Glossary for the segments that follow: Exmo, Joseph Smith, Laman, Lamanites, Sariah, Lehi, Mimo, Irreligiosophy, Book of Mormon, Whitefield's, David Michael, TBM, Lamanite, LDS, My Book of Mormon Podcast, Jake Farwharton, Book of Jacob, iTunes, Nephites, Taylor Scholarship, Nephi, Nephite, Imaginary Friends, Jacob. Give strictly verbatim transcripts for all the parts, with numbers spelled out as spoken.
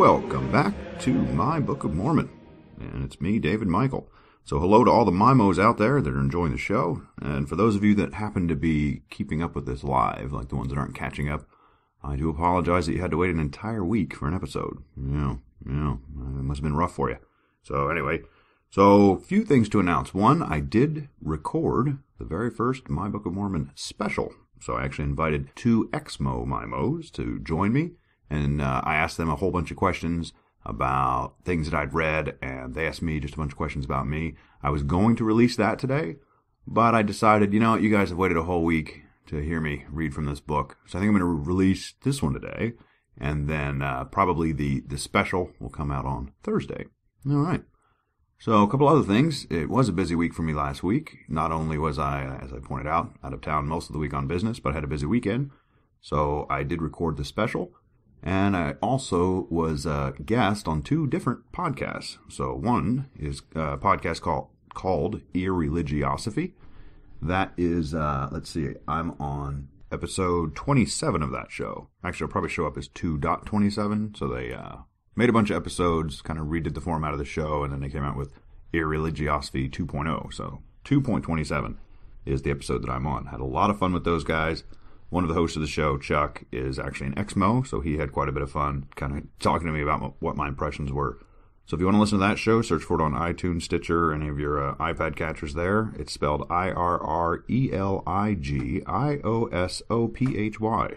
Welcome back to My Book of Mormon, and it's me, David Michael. So hello to all the Mimos out there that are enjoying the show, and for those of you that happen to be keeping up with this live, like the ones that aren't catching up, I do apologize that you had to wait an entire week for an episode. Yeah, yeah, it must have been rough for you. So anyway, so few things to announce. One, I did record the very first My Book of Mormon special, so I actually invited two Exmo Mimos to join me. And uh, I asked them a whole bunch of questions about things that I'd read, and they asked me just a bunch of questions about me. I was going to release that today, but I decided, you know, you guys have waited a whole week to hear me read from this book, so I think I'm going to release this one today, and then uh, probably the, the special will come out on Thursday. All right. So a couple other things. It was a busy week for me last week. Not only was I, as I pointed out, out of town most of the week on business, but I had a busy weekend, so I did record the special. And I also was a guest on two different podcasts. So one is a podcast called, called Irreligiosophy. That is, uh, let's see, I'm on episode twenty-seven of that show. Actually, it'll probably show up as two point twenty-seven. So they uh, made a bunch of episodes, kind of redid the format of the show, and then they came out with Irreligiosophy two point oh. So two point twenty-seven is the episode that I'm on. Had a lot of fun with those guys. One of the hosts of the show, Chuck, is actually an Exmo, so he had quite a bit of fun kind of talking to me about what my impressions were. So if you want to listen to that show, search for it on iTunes, Stitcher, any of your uh, iPad catchers there. It's spelled I R R E L I G I O S O P H Y.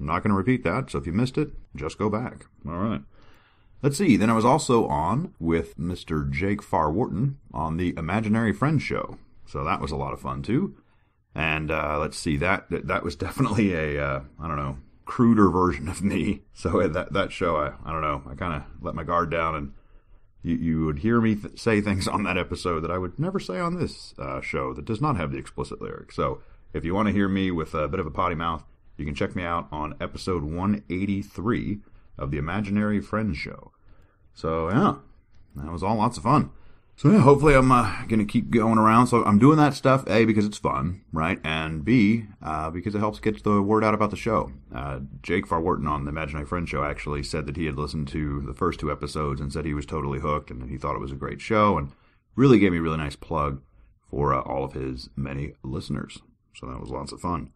I'm not going to repeat that, so if you missed it, just go back. All right. Let's see. Then I was also on with Mister Jake Farwharton on the Imaginary Friends show, so that was a lot of fun, too. And uh, let's see, that, that that was definitely a, uh, I don't know, cruder version of me. So that that show, I, I don't know, I kind of let my guard down, and you, you would hear me th say things on that episode that I would never say on this uh, show that does not have the explicit lyrics. So if you want to hear me with a bit of a potty mouth, you can check me out on episode one eighty-three of the Imaginary Friends show. So yeah, that was all lots of fun. So yeah, hopefully I'm uh, going to keep going around. So I'm doing that stuff, A, because it's fun, right? And B, uh, because it helps get the word out about the show. Uh, Jake Farwharton on the Imaginary Friends show actually said that he had listened to the first two episodes and said he was totally hooked and he thought it was a great show, and really gave me a really nice plug for uh, all of his many listeners. So that was lots of fun.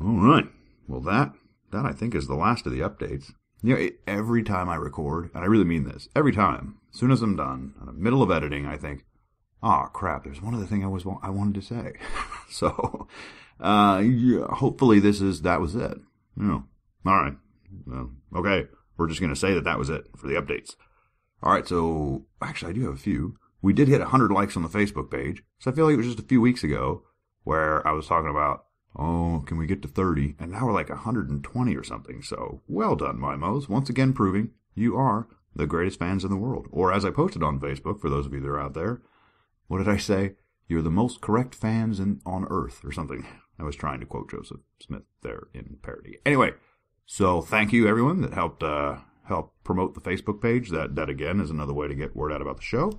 All right. Well, that, that I think is the last of the updates. You know, it, every time I record, and I really mean this, every time, as soon as I'm done, in the middle of editing, I think, oh, crap, there's one other thing I was I wanted to say. so, uh, yeah, hopefully this is, that was it. Yeah. All right. Well, okay. We're just going to say that that was it for the updates. All right. So, actually, I do have a few. We did hit one hundred likes on the Facebook page. So I feel like it was just a few weeks ago where I was talking about, oh, can we get to thirty? And now we're like one hundred twenty or something. So, well done, Mimos. Once again proving you are the greatest fans in the world. Or as I posted on Facebook, for those of you that are out there, what did I say? You're the most correct fans in, on earth or something. I was trying to quote Joseph Smith there in parody. Anyway, so thank you, everyone, that helped uh, help promote the Facebook page. That, that, again, is another way to get word out about the show.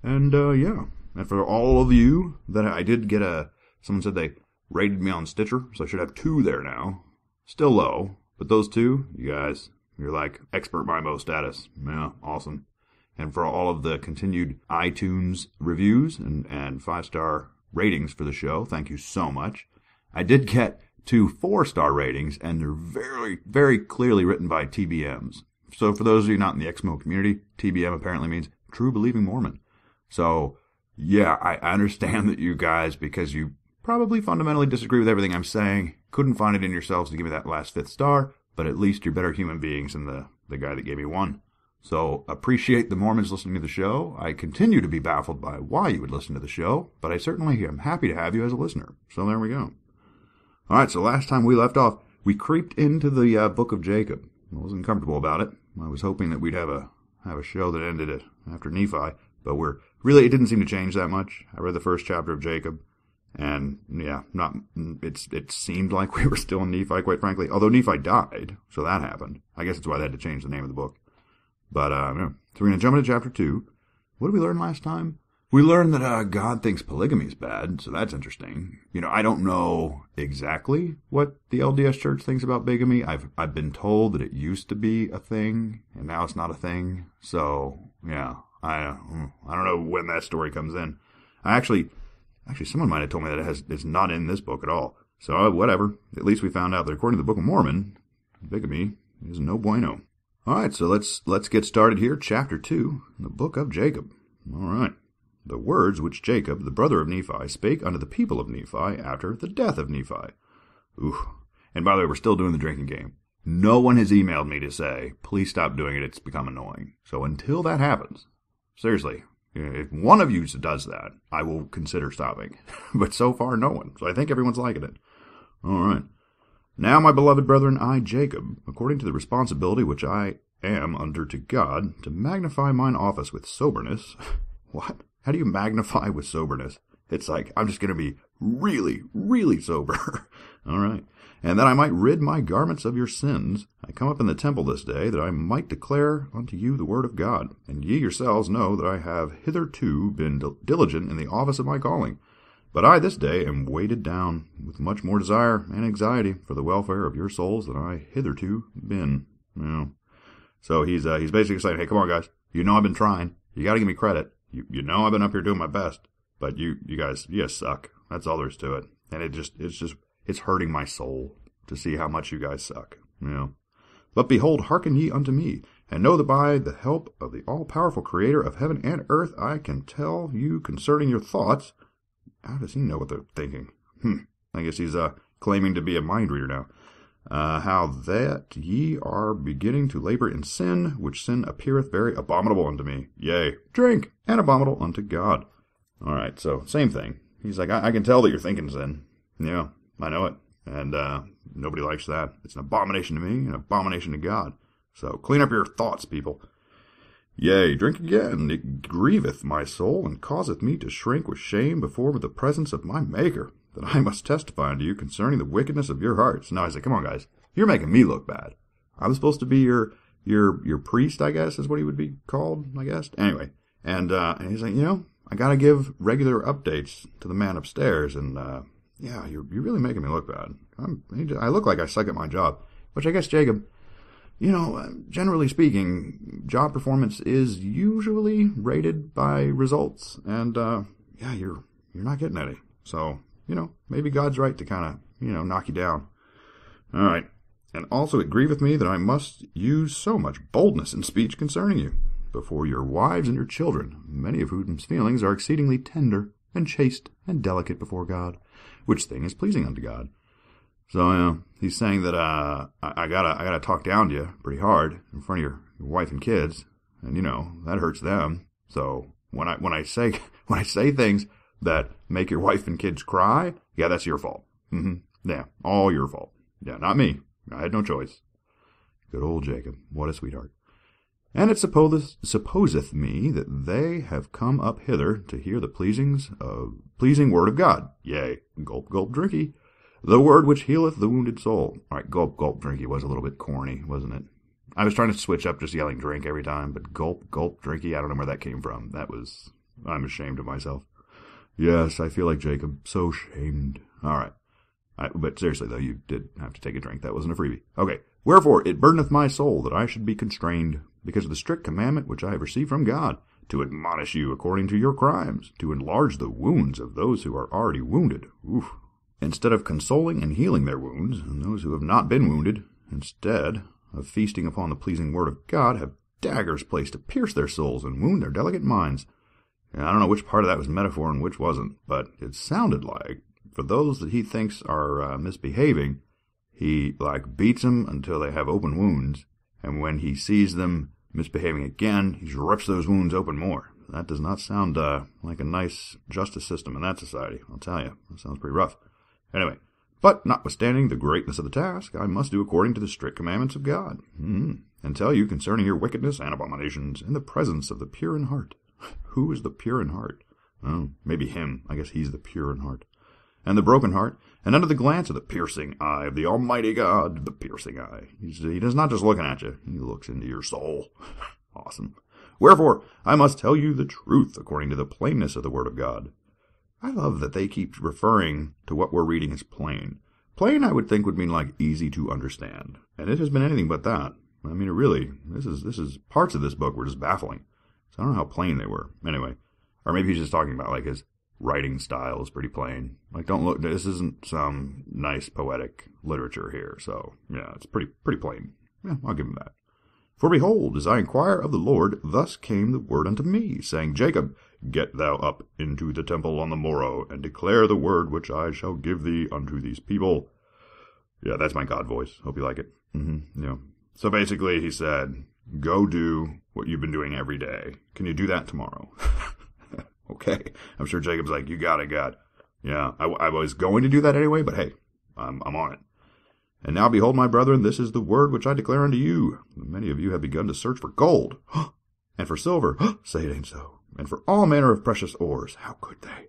And, uh, yeah. And for all of you that I did get a... Someone said they... rated me on Stitcher, so I should have two there now. Still low, but those two, you guys, you're like expert Mimo status. Yeah, awesome. And for all of the continued iTunes reviews and, and five-star ratings for the show, thank you so much. I did get two four-star ratings, and they're very, very clearly written by T B Ms. So for those of you not in the Exmo community, T B M apparently means True Believing Mormon. So, yeah, I understand that you guys, because you probably fundamentally disagree with everything I'm saying, couldn't find it in yourselves to give me that last fifth star, but at least you're better human beings than the, the guy that gave me one. So appreciate the Mormons listening to the show. I continue to be baffled by why you would listen to the show, but I certainly am happy to have you as a listener. So there we go. All right, so last time we left off, we creeped into the uh, Book of Jacob. I wasn't comfortable about it. I was hoping that we'd have a, have a show that ended it after Nephi, but we're really, it didn't seem to change that much. I read the first chapter of Jacob. And, yeah, not it's it seemed like we were still in Nephi, quite frankly. Although Nephi died, so that happened. I guess that's why they had to change the name of the book. But, uh, yeah. So we're going to jump into chapter two. What did we learn last time? We learned that uh, God thinks polygamy is bad, so that's interesting. You know, I don't know exactly what the L D S Church thinks about bigamy. I've I've been told that it used to be a thing, and now it's not a thing. So, yeah, I I don't know when that story comes in. I actually, actually, someone might have told me that it has it's not in this book at all. So, whatever. At least we found out that according to the Book of Mormon, bigamy is no bueno. All right, so let's let's get started here. Chapter two, the Book of Jacob. All right. The words which Jacob, the brother of Nephi, spake unto the people of Nephi after the death of Nephi. Oof. And by the way, we're still doing the drinking game. No one has emailed me to say, please stop doing it, it's become annoying. So until that happens, seriously, if one of you does that, I will consider stopping. But so far, no one. So I think everyone's liking it. All right. Now, my beloved brethren, I, Jacob, according to the responsibility which I am under to God, to magnify mine office with soberness. What? How do you magnify with soberness? It's like, I'm just going to be really, really sober. All right. And that I might rid my garments of your sins, I come up in the temple this day, that I might declare unto you the word of God. And ye yourselves know that I have hitherto been diligent in the office of my calling. But I this day am weighted down with much more desire and anxiety for the welfare of your souls than I hitherto been. You know. So he's uh, he's basically saying, hey, come on, guys. You know I've been trying. You got to give me credit. You, you know I've been up here doing my best, but you, you guys, you guys suck. That's all there is to it. And it just, it's just, it's hurting my soul to see how much you guys suck. You know. But behold, hearken ye unto me, and know that by the help of the all-powerful Creator of heaven and earth, I can tell you concerning your thoughts. How does he know what they're thinking? Hmm. I guess he's uh, claiming to be a mind reader now. Uh, how that ye are beginning to labor in sin, which sin appeareth very abominable unto me. Yea, drink, and abominable unto God. All right, so same thing. He's like, I, I can tell that you're thinking sin. Yeah, I know it. And uh, nobody likes that. It's an abomination to me, an abomination to God. So clean up your thoughts, people. Yea, drink again. It grieveth my soul, and causeth me to shrink with shame before the presence of my Maker, that I must testify unto you concerning the wickedness of your hearts. Now I say, come on, guys, you're making me look bad. I'm supposed to be your your your priest, I guess, is what he would be called, I guess. Anyway, and uh, and he's like, you know, I gotta give regular updates to the man upstairs, and uh, yeah, you're you're really making me look bad. I'm I look like I suck at my job, which I guess, Jacob, you know, generally speaking, job performance is usually rated by results, and uh, yeah, you're you're not getting any, so. You know, maybe God's right to kind of, you know, knock you down. All right. And also it grieveth me that I must use so much boldness in speech concerning you before your wives and your children, many of whose feelings are exceedingly tender and chaste and delicate before God, which thing is pleasing unto God. So, you know, he's saying that uh, I, I gotta I gotta talk down to you pretty hard in front of your, your wife and kids, and you know that hurts them. So when I when I say when I say things that make your wife and kids cry, yeah, that's your fault. Mm-hmm. Yeah, all your fault. Yeah, not me. I had no choice. Good old Jacob. What a sweetheart. And it supposeth, supposeth me that they have come up hither to hear the pleasings of, pleasing word of God. Yea, gulp, gulp, drinky. The word which healeth the wounded soul. All right, gulp, gulp, drinky was a little bit corny, wasn't it? I was trying to switch up just yelling drink every time, but gulp, gulp, drinky, I don't know where that came from. That was, I'm ashamed of myself. Yes, I feel like Jacob. So shamed. All right. I, but seriously, though, you did have to take a drink. That wasn't a freebie. Okay. Wherefore, it burdeneth my soul that I should be constrained, because of the strict commandment which I have received from God, to admonish you according to your crimes, to enlarge the wounds of those who are already wounded. Oof. Instead of consoling and healing their wounds, and those who have not been wounded, instead of feasting upon the pleasing word of God, have daggers placed to pierce their souls and wound their delicate minds. I don't know which part of that was metaphor and which wasn't, but it sounded like, for those that he thinks are uh, misbehaving, he, like, beats them until they have open wounds, and when he sees them misbehaving again, he rips those wounds open more. That does not sound uh, like a nice justice system in that society, I'll tell you. That sounds pretty rough. Anyway, but notwithstanding the greatness of the task, I must do according to the strict commandments of God, mm-hmm. and tell you concerning your wickedness and abominations in the presence of the pure in heart. Who is the pure in heart? Oh, maybe him. I guess he's the pure in heart. And the broken heart, and under the glance of the piercing eye of the Almighty God, the piercing eye. He's, he does not just looking at you. He looks into your soul. Awesome. Wherefore, I must tell you the truth according to the plainness of the word of God. I love that they keep referring to what we're reading as plain. Plain, I would think, would mean like easy to understand. And it has been anything but that. I mean, really, this is, this is, parts of this book were just baffling. So I don't know how plain they were. Anyway, or maybe he's just talking about like his writing style is pretty plain. Like, don't look, this isn't some nice poetic literature here. So, yeah, it's pretty, pretty plain. Yeah, I'll give him that. For behold, as I inquire of the Lord, thus came the word unto me, saying, Jacob, get thou up into the temple on the morrow, and declare the word which I shall give thee unto these people. Yeah, that's my God voice. Hope you like it. Mm-hmm, yeah. So basically, he said, go do what you've been doing every day. Can you do that tomorrow? Okay. I'm sure Jacob's like, you got it, God. Yeah, I, I was going to do that anyway, but hey, I'm, I'm on it. And now, behold, my brethren, this is the word which I declare unto you. Many of you have begun to search for gold, and for silver, say it ain't so, and for all manner of precious ores. How could they?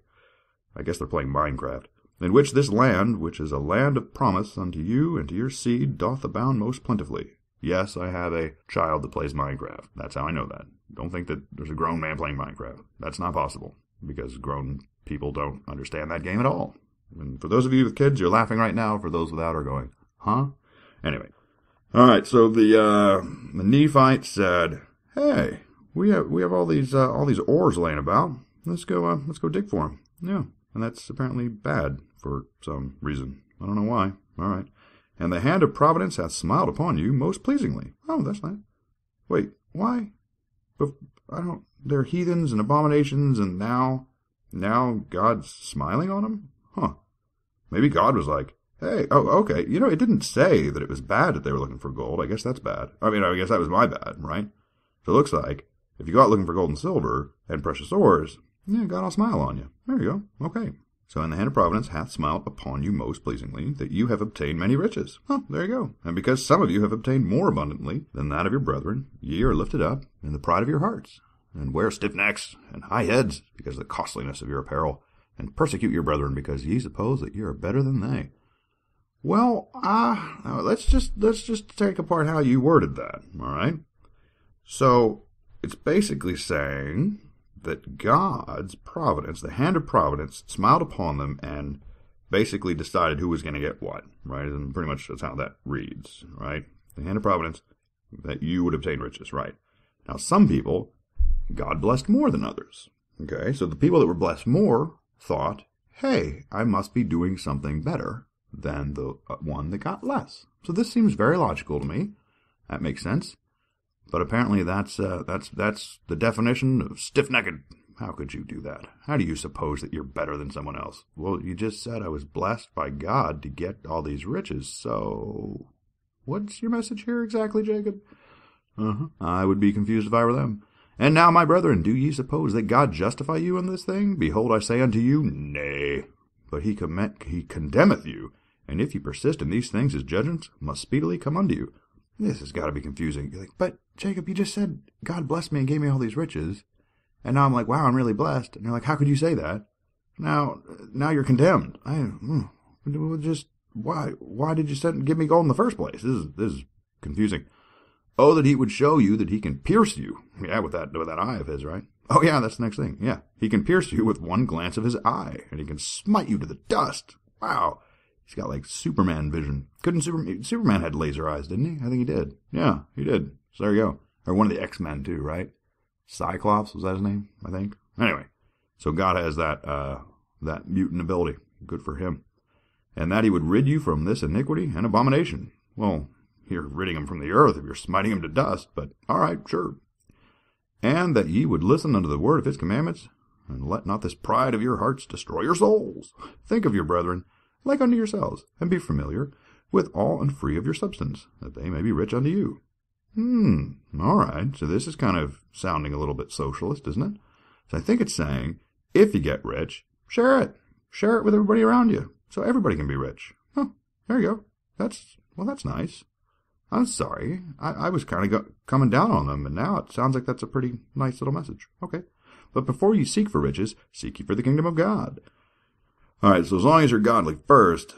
I guess they're playing Minecraft. In which this land, which is a land of promise unto you and to your seed, doth abound most plentifully. Yes, I have a child that plays Minecraft. That's how I know that. Don't think that there's a grown man playing Minecraft. That's not possible, because grown people don't understand that game at all. And for those of you with kids, you're laughing right now. For those without are going, huh? Anyway. All right, so the, uh, the Nephites said, hey, we have, we have all these, uh, all these ores laying about. Let's go, uh, let's go dig for them. Yeah. And that's apparently bad for some reason. I don't know why. All right. And the hand of providence hath smiled upon you most pleasingly. Oh, that's nice. Wait, why? Bef I don't, they're heathens and abominations, and now, now God's smiling on them? Huh. Maybe God was like, hey, oh, okay. You know, it didn't say that it was bad that they were looking for gold. I guess that's bad. I mean, I guess that was my bad, right? So it looks like if you go out looking for gold and silver and precious ores, yeah, God will smile on you. There you go. Okay. So, in the hand of providence hath smiled upon you most pleasingly, that you have obtained many riches. Huh, there you go. And because some of you have obtained more abundantly than that of your brethren, ye are lifted up in the pride of your hearts, and wear stiff necks and high heads because of the costliness of your apparel, and persecute your brethren because ye suppose that ye are better than they. Well, uh, let's just let's just take apart how you worded that, all right? So it's basically saying that God's providence, the hand of providence, smiled upon them and basically decided who was going to get what, right? And pretty much that's how that reads, right? The hand of providence, that you would obtain riches, right? Now, some people, God blessed more than others, okay? So the people that were blessed more thought, hey, I must be doing something better than the one that got less. So this seems very logical to me. That makes sense. But apparently that's uh, that's that's the definition of stiff-necked. How could you do that? How do you suppose that you're better than someone else? Well, you just said I was blessed by God to get all these riches. So what's your message here exactly, Jacob? Uh-huh. I would be confused if I were them. And now, my brethren, do ye suppose that God justify you in this thing? Behold, I say unto you, nay. But he, he condemneth you, and if you persist in these things, his judgments must speedily come unto you. This has got to be confusing. You're like, but, Jacob, you just said God blessed me and gave me all these riches, and now I'm like, wow, I'm really blessed. And you're like, how could you say that? Now now you're condemned. I just, why why did you send, give me gold in the first place? This is, this is confusing. Oh, that he would show you that he can pierce you. Yeah, with that, with that eye of his, right? Oh, yeah, that's the next thing. Yeah, he can pierce you with one glance of his eye, and he can smite you to the dust. Wow. He's got, like, Superman vision. Couldn't Superman... Superman had laser eyes, didn't he? I think he did. Yeah, he did. So there you go. Or one of the X-Men, too, right? Cyclops, was that his name, I think? Anyway, so God has that, uh, that mutant ability. Good for him. And that he would rid you from this iniquity and abomination. Well, you're ridding him from the earth if you're smiting him to dust, but all right, sure. And that ye would listen unto the word of his commandments, and let not this pride of your hearts destroy your souls. Think of your brethren like unto yourselves, and be familiar with all and free of your substance, that they may be rich unto you. Hmm, all right, so this is kind of sounding a little bit socialist, isn't it? So I think it's saying, if you get rich, share it. Share it with everybody around you, so everybody can be rich. Oh, there you go. That's, well, that's nice. I'm sorry. I, I was kind of coming down on them, and now it sounds like that's a pretty nice little message. Okay. But before you seek for riches, seek ye for the kingdom of God. All right, so as long as you're godly first,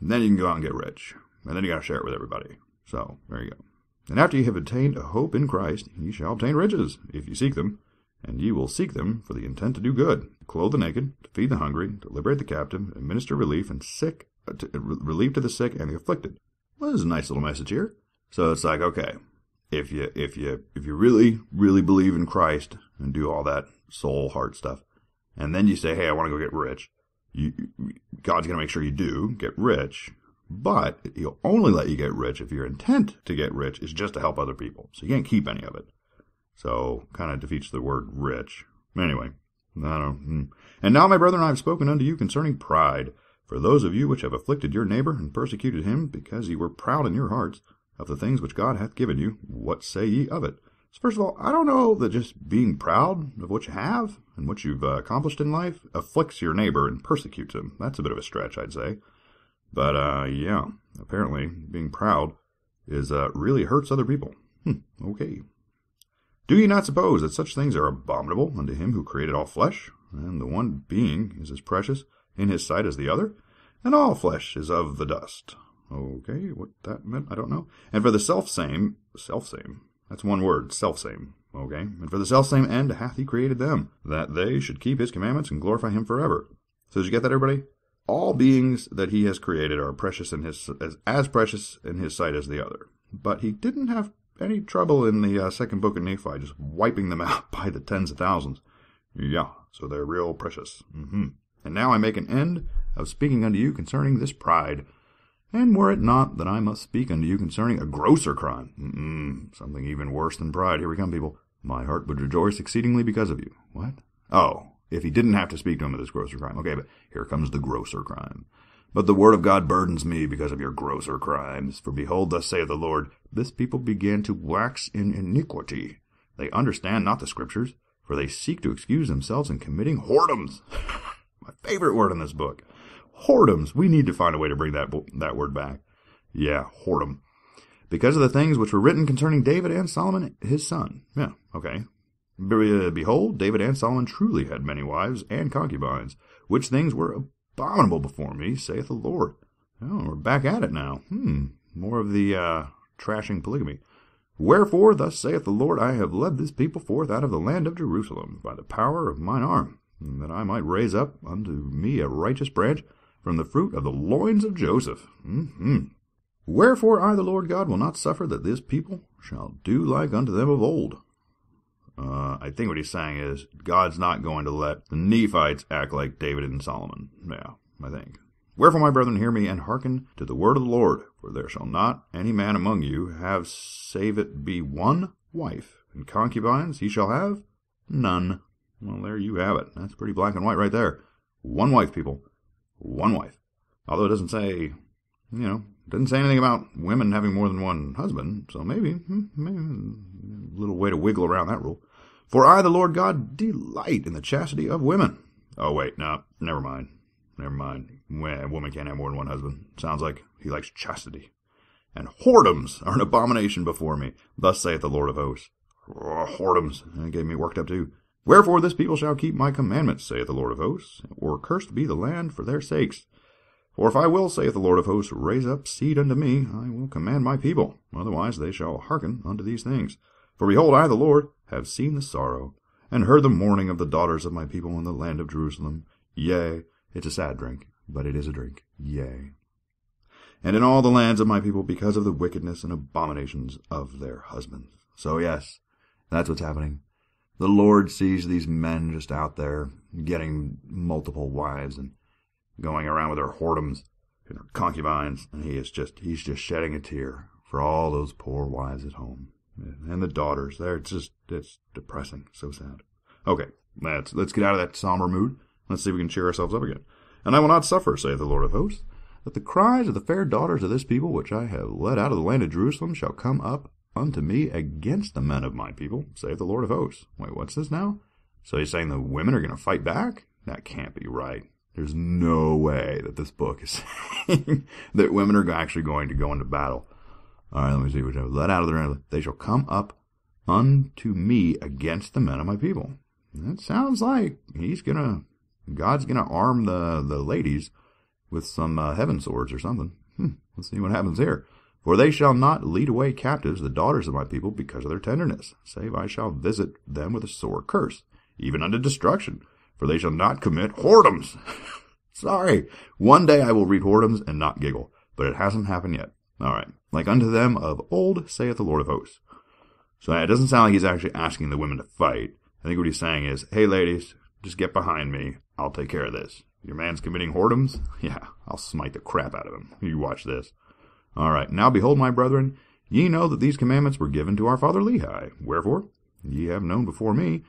then you can go out and get rich. And then you got to share it with everybody. So, there you go. And after ye have obtained a hope in Christ, ye shall obtain riches, if ye seek them. And ye will seek them for the intent to do good, to clothe the naked, to feed the hungry, to liberate the captive, and minister relief and sick, uh, to, uh, relief to the sick and the afflicted. Well, this is a nice little message here. So it's like, okay, if you if you if you really really believe in Christ and do all that soul heart stuff, and then you say, hey, I want to go get rich, you, God's going to make sure you do get rich, but He'll only let you get rich if your intent to get rich is just to help other people. So you can't keep any of it. So, kind of defeats the word rich. Anyway, I don't. And now, my brethren, I have spoken unto you concerning pride. For those of you which have afflicted your neighbor and persecuted him, because ye were proud in your hearts of the things which God hath given you, what say ye of it? So, first of all, I don't know that just being proud of what you have and what you've uh, accomplished in life afflicts your neighbor and persecutes him. That's a bit of a stretch, I'd say. But, uh, yeah, apparently being proud is uh, really hurts other people. Hmm, okay. Do ye not suppose that such things are abominable unto him who created all flesh? And the one being is as precious in his sight as the other, and all flesh is of the dust. Okay, what that meant, I don't know. And for the selfsame, selfsame, that's one word, selfsame, okay? And for the selfsame end hath he created them, that they should keep his commandments and glorify him forever. So did you get that, everybody? All beings that he has created are precious in his, as, as precious in his sight as the other. But he didn't have any trouble in the uh, second book of Nephi, just wiping them out by the tens of thousands. Yeah, so they're real precious. Mm-hmm. And now I make an end of speaking unto you concerning this pride. And were it not that I must speak unto you concerning a grosser crime, mm-mm, something even worse than pride, here we come, people, my heart would rejoice exceedingly because of you. What? Oh, if he didn't have to speak to him of this grosser crime. Okay, but here comes the grosser crime. But the word of God burdens me because of your grosser crimes. For behold, thus saith the Lord, this people began to wax in iniquity. They understand not the scriptures, for they seek to excuse themselves in committing whoredoms. My favorite word in this book. Whoredoms. We need to find a way to bring that that word back. Yeah, whoredom. Because of the things which were written concerning David and Solomon, his son. Yeah, okay. Behold, David and Solomon truly had many wives and concubines, which things were abominable before me, saith the Lord. Oh, we're back at it now. Hmm, more of the uh, trashing polygamy. Wherefore, thus saith the Lord, I have led this people forth out of the land of Jerusalem by the power of mine arm, that I might raise up unto me a righteous branch from the fruit of the loins of Joseph. Mm-hmm. Wherefore, I, the Lord God, will not suffer that this people shall do like unto them of old. Uh, I think what he's saying is God's not going to let the Nephites act like David and Solomon. Yeah, I think. Wherefore, my brethren, hear me and hearken to the word of the Lord, for there shall not any man among you have, save it be one wife, and concubines he shall have none. Well, there you have it. That's pretty black and white right there. One wife, people. One wife. Although it doesn't say, you know, doesn't say anything about women having more than one husband, so maybe, maybe a little way to wiggle around that rule. For I, the Lord God, delight in the chastity of women. Oh, wait, no, never mind. Never mind. A woman can't have more than one husband. Sounds like he likes chastity. And whoredoms are an abomination before me. Thus saith the Lord of hosts. Oh, whoredoms. That gave me worked up too. Wherefore this people shall keep my commandments, saith the Lord of hosts, or cursed be the land for their sakes. For if I will, saith the Lord of hosts, raise up seed unto me, I will command my people. Otherwise they shall hearken unto these things. For behold, I, the Lord, have seen the sorrow, and heard the mourning of the daughters of my people in the land of Jerusalem. Yea, it's a sad drink, but it is a drink. Yea. And in all the lands of my people, because of the wickedness and abominations of their husbands. So yes, that's what's happening. The Lord sees these men just out there getting multiple wives and going around with their whoredoms and their concubines, and he is just he's just shedding a tear for all those poor wives at home and the daughters. There, it's just it's depressing, so sad. Okay, let's let's get out of that somber mood. Let's see if we can cheer ourselves up again. And I will not suffer, saith the Lord of hosts, that the cries of the fair daughters of this people which I have led out of the land of Jerusalem shall come up unto me against the men of my people, saith the Lord of hosts. Wait, what's this now? So he's saying the women are going to fight back? That can't be right. There's no way that this book is saying that women are actually going to go into battle. All right, let me see. Which I was let out of the land. They shall come up unto me against the men of my people. That sounds like he's gonna, God's gonna arm the the ladies with some uh, heaven swords or something. Hmm, let's see what happens here. For they shall not lead away captives the daughters of my people because of their tenderness, save I shall visit them with a sore curse, even unto destruction, for they shall not commit whoredoms. Sorry, one day I will read whoredoms and not giggle, but it hasn't happened yet. All right, like unto them of old, saith the Lord of hosts. So it doesn't sound like he's actually asking the women to fight. I think what he's saying is, hey ladies, just get behind me, I'll take care of this. Your man's committing whoredoms? Yeah, I'll smite the crap out of him. You watch this. All right, now behold, my brethren, ye know that these commandments were given to our father Lehi. Wherefore, ye have known before me,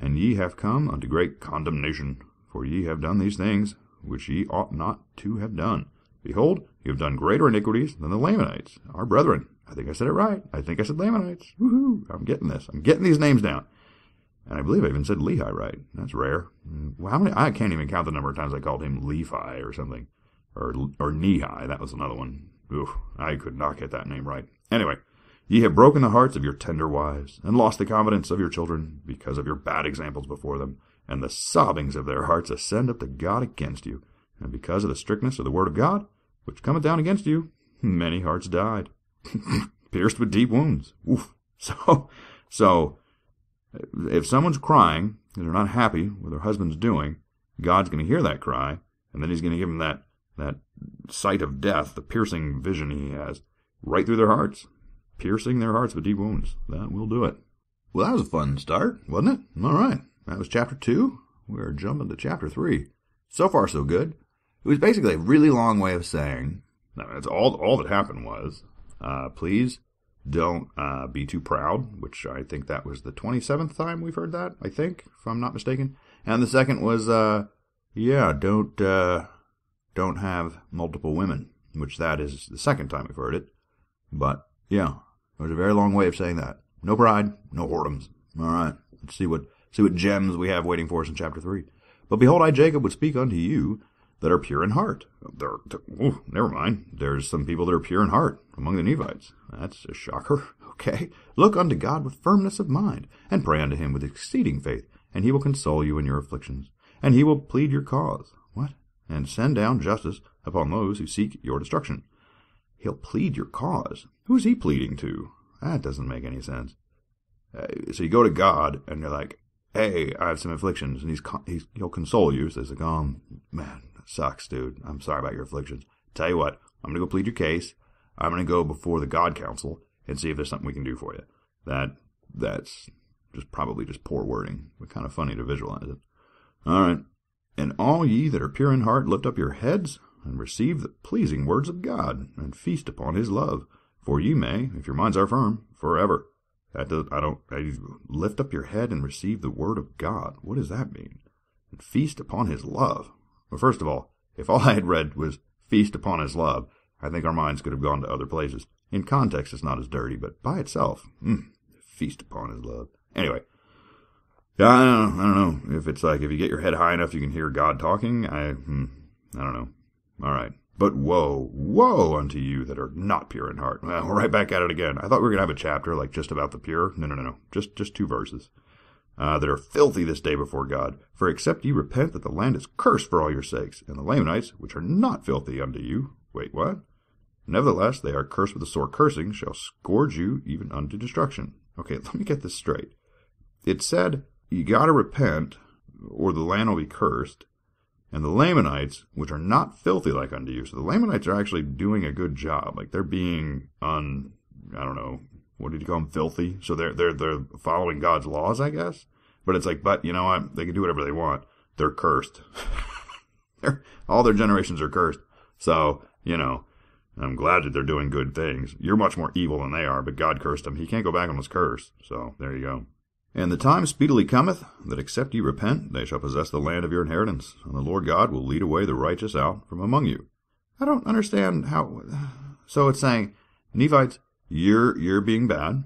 and ye have come unto great condemnation. For ye have done these things, which ye ought not to have done. Behold, ye have done greater iniquities than the Lamanites, our brethren. I think I said it right. I think I said Lamanites. Woohoo! I'm getting this. I'm getting these names down. And I believe I even said Lehi right. That's rare. Well, how many? I can't even count the number of times I called him Lehi or something. Or, or Nehi. That was another one. Oof, I could not get that name right. Anyway, ye have broken the hearts of your tender wives, and lost the confidence of your children, because of your bad examples before them, and the sobbings of their hearts ascend up to God against you, and because of the strictness of the word of God, which cometh down against you, many hearts died, pierced with deep wounds. Oof. So, so, if someone's crying, and they're not happy with their husband's doing, God's going to hear that cry, and then he's going to give them that that sight of death, the piercing vision he has, right through their hearts, piercing their hearts with deep wounds. That will do it. Well, that was a fun start, wasn't it? All right. That was chapter two. We're jumping to chapter three. So far, so good. It was basically a really long way of saying, I mean, that's all, all that happened was, uh, please don't uh, be too proud, which I think that was the twenty-seventh time we've heard that, I think, if I'm not mistaken. And the second was, uh, yeah, don't... Uh, don't have multiple women, which that is the second time we've heard it. But, yeah, it was a very long way of saying that. No pride, no whoredoms. All right, let's see what see what gems we have waiting for us in chapter three. But behold, I, Jacob, would speak unto you that are pure in heart. There, oh, never mind. There's some people that are pure in heart among the Nephites. That's a shocker. Okay. Look unto God with firmness of mind, and pray unto him with exceeding faith, and he will console you in your afflictions, and he will plead your cause. What? And send down justice upon those who seek your destruction. He'll plead your cause. Who's he pleading to? That doesn't make any sense. Uh, so you go to God, and you're like, hey, I have some afflictions, and he's, he's he'll console you. So he's like, oh, man, that sucks, dude. I'm sorry about your afflictions. Tell you what, I'm going to go plead your case. I'm going to go before the God Council and see if there's something we can do for you. That That's just probably just poor wording, but kind of funny to visualize it. All right. And all ye that are pure in heart, lift up your heads, and receive the pleasing words of God, and feast upon his love. For ye may, if your minds are firm, forever. That does, I don't, I, lift up your head and receive the word of God. What does that mean? And feast upon his love. Well, first of all, if all I had read was feast upon his love, I think our minds could have gone to other places. In context, it's not as dirty, but by itself, mm, feast upon his love. Anyway. Yeah, I don't know. I don't know if it's like if you get your head high enough, you can hear God talking. I, hmm, I don't know. All right, but woe, woe unto you that are not pure in heart. Well, we're right back at it again. I thought we were gonna have a chapter like just about the pure. No, no, no, no. Just, just two verses uh, that are filthy this day before God. For except ye repent, that the land is cursed for all your sakes, and the Lamanites, which are not filthy unto you, wait, what? Nevertheless, they are cursed with a sore cursing, shall scourge you even unto destruction. Okay, let me get this straight. It said, you got to repent, or the land will be cursed. And the Lamanites, which are not filthy like unto you. So the Lamanites are actually doing a good job. Like they're being un, I don't know, what did you call them? Filthy. So they're, they're, they're following God's laws, I guess. But it's like, but you know what? They can do whatever they want. They're cursed. they're, all their generations are cursed. So, you know, I'm glad that they're doing good things. You're much more evil than they are, but God cursed them. He can't go back on his curse. So there you go. And the time speedily cometh, that except ye repent, they shall possess the land of your inheritance, and the Lord God will lead away the righteous out from among you. I don't understand how... So it's saying, Nephites, you're, you're being bad,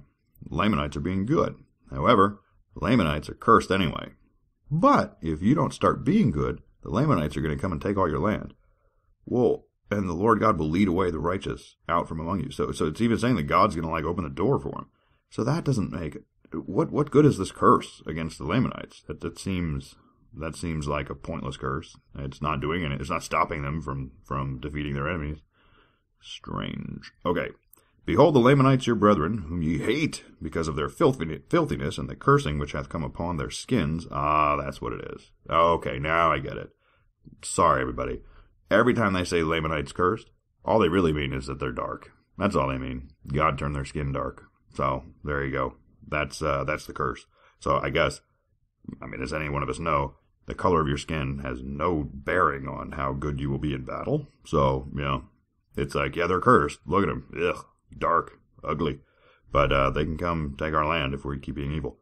Lamanites are being good. However, Lamanites are cursed anyway. But if you don't start being good, the Lamanites are going to come and take all your land. Well, and the Lord God will lead away the righteous out from among you. So, so it's even saying that God's going to like open the door for him. So that doesn't make it. What what good is this curse against the Lamanites? That that seems that seems like a pointless curse. It's not doing it. It's not stopping them from from defeating their enemies. Strange. Okay, Behold the Lamanites your brethren, whom ye hate, because of their filthiness and the cursing which hath come upon their skins. Ah, that's what it is. Okay, now I get it. Sorry, everybody. Every time they say Lamanites cursed, all they really mean is that they're dark. That's all they mean. God turned their skin dark. So, there you go. That's uh, that's the curse. So, I guess, I mean, as any one of us know, the color of your skin has no bearing on how good you will be in battle. So, you know, it's like, yeah, they're cursed. Look at them. Ugh. Dark, ugly, but uh, they can come take our land if we keep being evil.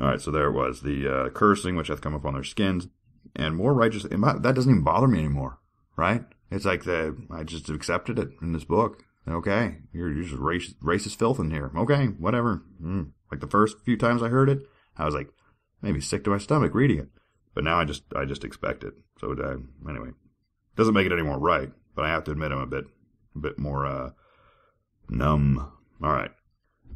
All right, so there it was, the uh, cursing which hath come upon their skins, and more righteous. That doesn't even bother me anymore, right? It's like the I just accepted it in this book. Okay, you're, you're just racist, racist filth in here. Okay, whatever. Mm. Like the first few times I heard it, I was like, maybe sick to my stomach reading it, but now I just I just expect it. So uh, anyway, doesn't make it any more right, but I have to admit I'm a bit a bit more. Uh, Numb. All right.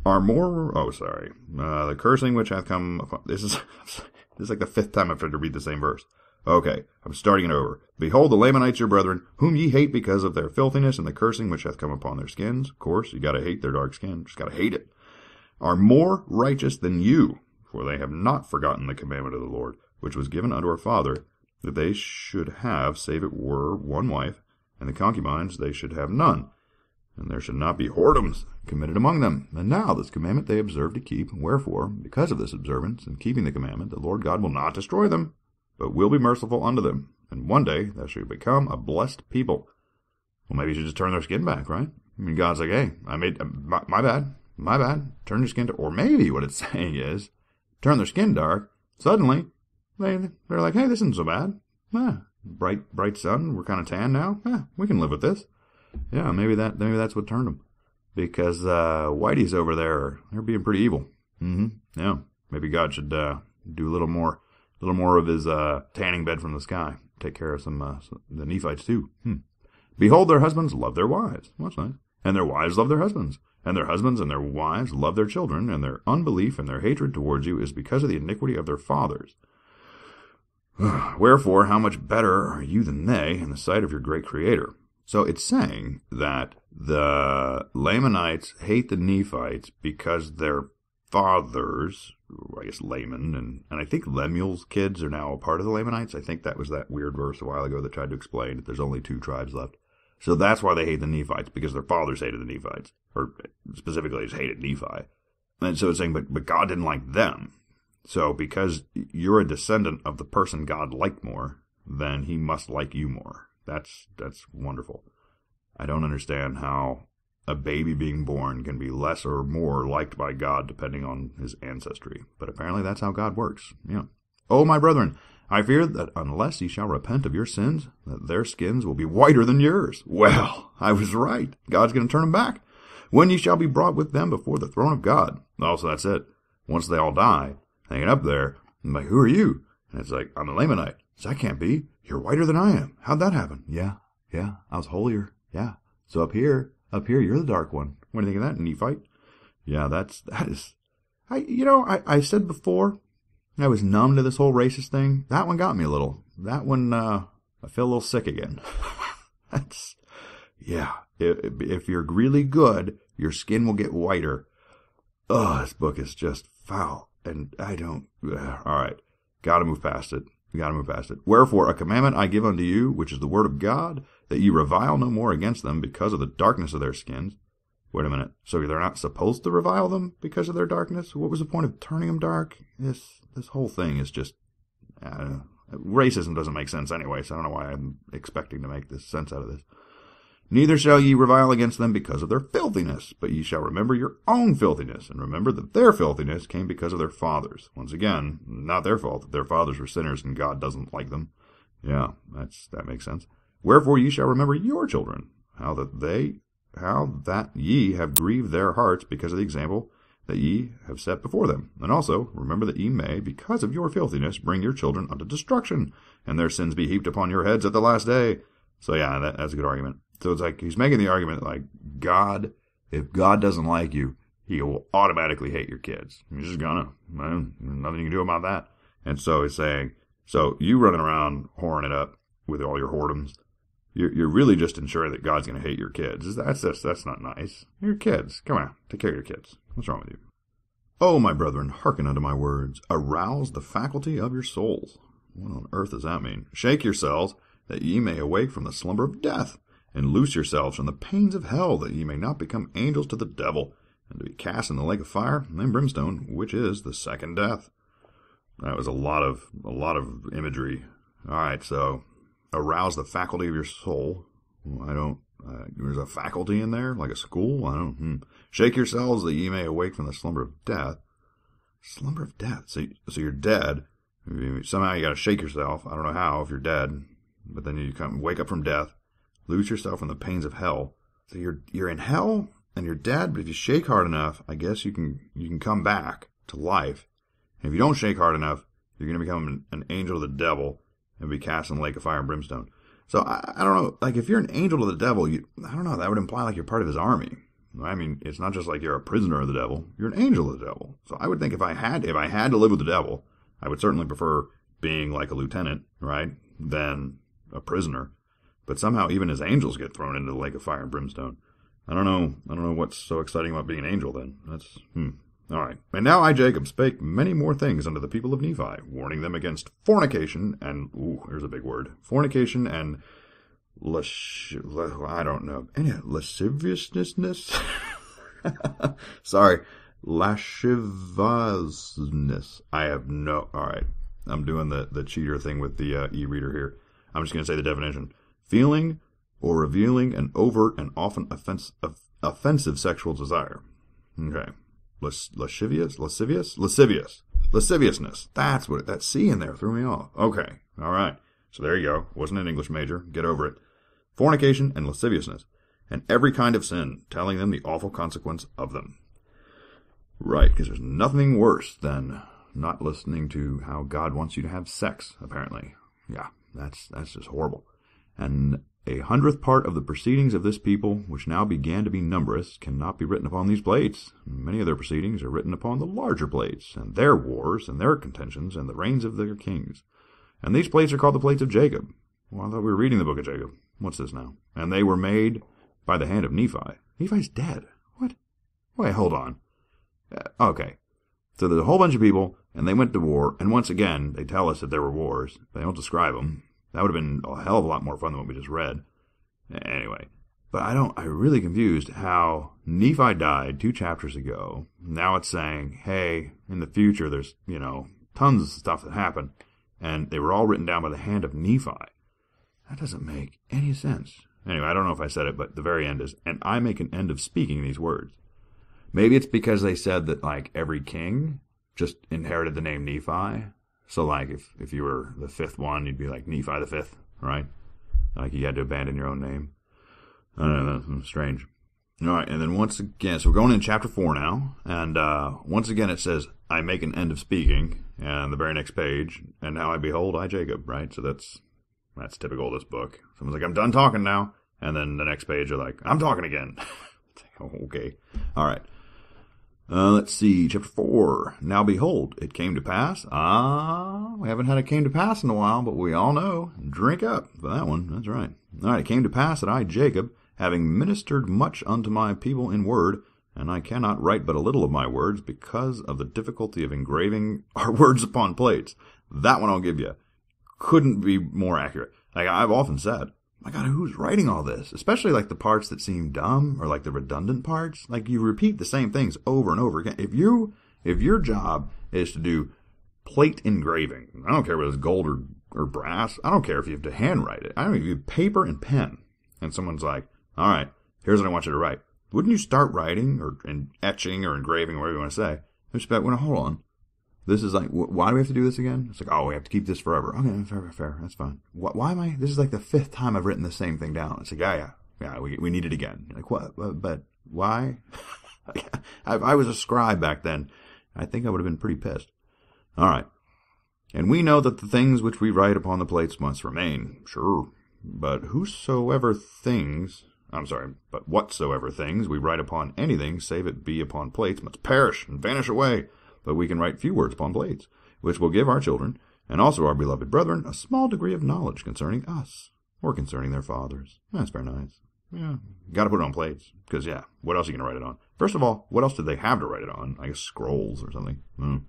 Are more... Oh, sorry. Uh, the cursing which hath come... Upon, this is this is like the fifth time I've tried to read the same verse. Okay, I'm starting it over. Behold the Lamanites your brethren, whom ye hate because of their filthiness and the cursing which hath come upon their skins. Of course, you gotta hate their dark skin. Just gotta hate it. Are more righteous than you, for they have not forgotten the commandment of the Lord, which was given unto our father, that they should have, save it were, one wife, and the concubines they should have none. And there should not be whoredoms committed among them. And now this commandment they observe to keep. Wherefore, because of this observance and keeping the commandment, the Lord God will not destroy them, but will be merciful unto them. And one day they shall become a blessed people. Well, maybe you should just turn their skin back, right? I mean, God's like, hey, I made my, my bad, my bad. Turn your skin to, or maybe what it's saying is, turn their skin dark. Suddenly, they they're like, hey, this isn't so bad. Ah, bright bright sun. We're kind of tan now. Ah, we can live with this. Yeah, maybe that maybe that's what turned them, because uh, Whitey's over there, they're being pretty evil. Mm-hmm. Yeah, maybe God should uh, do a little more, a little more of his uh, tanning bed from the sky. Take care of some, uh, some the Nephites too. Hmm. Behold, their husbands love their wives. Well, that's nice. And their wives love their husbands, and their husbands and their wives love their children, and their unbelief and their hatred towards you is because of the iniquity of their fathers. Wherefore, how much better are you than they in the sight of your great Creator? So it's saying that the Lamanites hate the Nephites because their fathers, I guess Laman, and, and I think Lemuel's kids are now a part of the Lamanites. I think that was that weird verse a while ago that tried to explain that there's only two tribes left. So that's why they hate the Nephites, because their fathers hated the Nephites, or specifically just hated Nephi. And so it's saying, but, but God didn't like them. So because you're a descendant of the person God liked more, then he must like you more. That's that's wonderful. I don't understand how a baby being born can be less or more liked by God depending on his ancestry. But apparently that's how God works. Yeah. Oh, my brethren, I fear that unless ye shall repent of your sins, that their skins will be whiter than yours. Well, I was right. God's going to turn them back. When ye shall be brought with them before the throne of God. Also, that's it. Once they all die, hanging up there, I'm like, who are you? And it's like, I'm a Lamanite. So I can't be. You're whiter than I am. How'd that happen? Yeah, yeah, I was holier. Yeah. So up here, up here, you're the dark one. What do you think of that, Nephite? Yeah, that's, that is, I, you know, I, I said before, I was numb to this whole racist thing. That one got me a little. That one, uh, I feel a little sick again. That's, yeah, if, if you're really good, your skin will get whiter. Ugh, this book is just foul. And I don't, ugh, all right, gotta move past it. You got to move past it. Wherefore, a commandment I give unto you, which is the word of God, that ye revile no more against them because of the darkness of their skins. Wait a minute. So they're not supposed to revile them because of their darkness? What was the point of turning them dark? This this whole thing is just... Uh, racism doesn't make sense anyway, so I don't know why I'm expecting to make this sense out of this. Neither shall ye revile against them because of their filthiness, but ye shall remember your own filthiness, and remember that their filthiness came because of their fathers. Once again, not their fault that their fathers were sinners and God doesn't like them. Yeah, that's that makes sense. Wherefore ye shall remember your children, how that they, how that ye have grieved their hearts because of the example that ye have set before them. And also, remember that ye may, because of your filthiness, bring your children unto destruction, and their sins be heaped upon your heads at the last day. So yeah, that, that's a good argument. So it's like he's making the argument like God, if God doesn't like you, he will automatically hate your kids. He's just gonna. Man, nothing you can do about that. And so he's saying, so you running around whoring it up with all your whoredoms, You're, you're really just ensuring that God's going to hate your kids. That's, that's, that's not nice. Your kids. Come on. Take care of your kids. What's wrong with you? Oh, my brethren, hearken unto my words. Arouse the faculty of your souls. What on earth does that mean? Shake yourselves, that ye may awake from the slumber of death, and loose yourselves from the pains of hell, that ye may not become angels to the devil, and to be cast in the lake of fire and brimstone, which is the second death. That was a lot of a lot of imagery. All right, so arouse the faculty of your soul. I don't. Uh, there's a faculty in there, like a school. I don't. Hmm. Shake yourselves, that ye may awake from the slumber of death. Slumber of death. So, so you're dead. Somehow you got to shake yourself. I don't know how if you're dead, but then you come wake up from death, lose yourself from the pains of hell. So you're you're in hell and you're dead. But if you shake hard enough, I guess you can you can come back to life. And if you don't shake hard enough, you're going to become an, an angel of the devil and be cast in the lake of fire and brimstone. So I, I don't know. Like if you're an angel of the devil, you, I don't know. That would imply like you're part of his army. I mean, it's not just like you're a prisoner of the devil. You're an angel of the devil. So I would think if I had if I had to live with the devil, I would certainly prefer being like a lieutenant, right, than a prisoner. But somehow even his angels get thrown into the lake of fire and brimstone. I don't know. I don't know what's so exciting about being an angel then. That's, hmm. All right. And now I, Jacob, spake many more things unto the people of Nephi, warning them against fornication and, ooh, here's a big word, fornication and, lash, la, I don't know, any lasciviousness? Sorry. Lasciviousness. I have no, all right. I'm doing the, the cheater thing with the uh, e-reader here. I'm just going to say the definition. Feeling or revealing an overt and often offense, of, offensive sexual desire. Okay. Las, lascivious, lascivious, lascivious, lasciviousness. That's what it, that C in there threw me off. Okay, all right. So there you go. Wasn't an English major. Get over it. Fornication and lasciviousness, and every kind of sin, telling them the awful consequence of them. Right, because there's nothing worse than not listening to how God wants you to have sex. Apparently, yeah, that's that's just horrible. And a hundredth part of the proceedings of this people, which now began to be numerous, cannot be written upon these plates. Many of their proceedings are written upon the larger plates, and their wars, and their contentions, and the reigns of their kings. And these plates are called the plates of Jacob. Well, I thought we were reading the book of Jacob. What's this now? And they were made by the hand of Nephi. Nephi's dead. What? Wait, hold on. Uh, okay. So there's a whole bunch of people, and they went to war, and once again, they tell us that there were wars. They don't describe them. That would have been a hell of a lot more fun than what we just read. Anyway, but I don't, I'm really confused how Nephi died two chapters ago. Now it's saying, hey, in the future there's, you know, tons of stuff that happened, and they were all written down by the hand of Nephi. That doesn't make any sense. Anyway, I don't know if I said it, but the very end is, and I make an end of speaking these words. Maybe it's because they said that, like, every king just inherited the name Nephi. So, like, if, if you were the fifth one, you'd be like Nephi the fifth, right? Like, you had to abandon your own name. I don't know, that's strange. All right, and then once again, so we're going in chapter four now, and uh, once again it says, I make an end of speaking, and the very next page, and now I behold, I, Jacob, right? So that's that's typical of this book. Someone's like, I'm done talking now, and then the next page, you're like, I'm talking again. Okay, all right. Uh, let's see, chapter four. Now behold, it came to pass. Ah, we haven't had a came to pass in a while, but we all know. Drink up for that one. That's right. All right, it came to pass that I, Jacob, having ministered much unto my people in word, and I cannot write but a little of my words because of the difficulty of engraving our words upon plates. That one I'll give you. Couldn't be more accurate. Like I've often said, my God, who's writing all this? Especially like the parts that seem dumb or like the redundant parts. Like you repeat the same things over and over again. If you, if your job is to do plate engraving, I don't care whether it's gold or, or brass. I don't care if you have to handwrite it. I don't even, paper and pen. And someone's like, all right, here's what I want you to write. Wouldn't you start writing or and etching or engraving or whatever you want to say? I'm just like, well, hold on. This is like, why do we have to do this again? It's like, oh, we have to keep this forever. Okay, fair, fair, that's fine. Why, why am I, this is like the fifth time I've written the same thing down. It's like, yeah, yeah, yeah, we, we need it again. You're like, what, but, but why? I, I was a scribe back then. I think I would have been pretty pissed. All right. And we know that the things which we write upon the plates must remain. Sure. But whosoever things, I'm sorry, but whatsoever things we write upon anything, save it be upon plates, must perish and vanish away. But we can write few words upon plates, which will give our children, and also our beloved brethren, a small degree of knowledge concerning us. Or concerning their fathers. That's very nice. Yeah. Gotta put it on plates. Because, yeah, what else are you going to write it on? First of all, what else did they have to write it on? I guess scrolls or something. Mm.